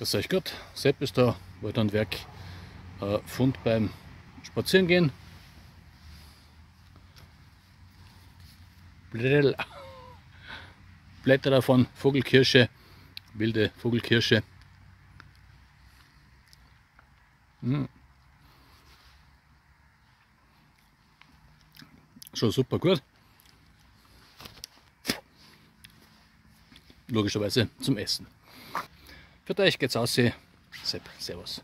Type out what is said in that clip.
Das sei gut. Sepp ist da, Wald und Werk, Fund beim Spazierengehen. Blätter davon, Vogelkirsche, wilde Vogelkirsche. Schon super gut. Logischerweise zum Essen. Für euch geht's aus. Sepp, servus.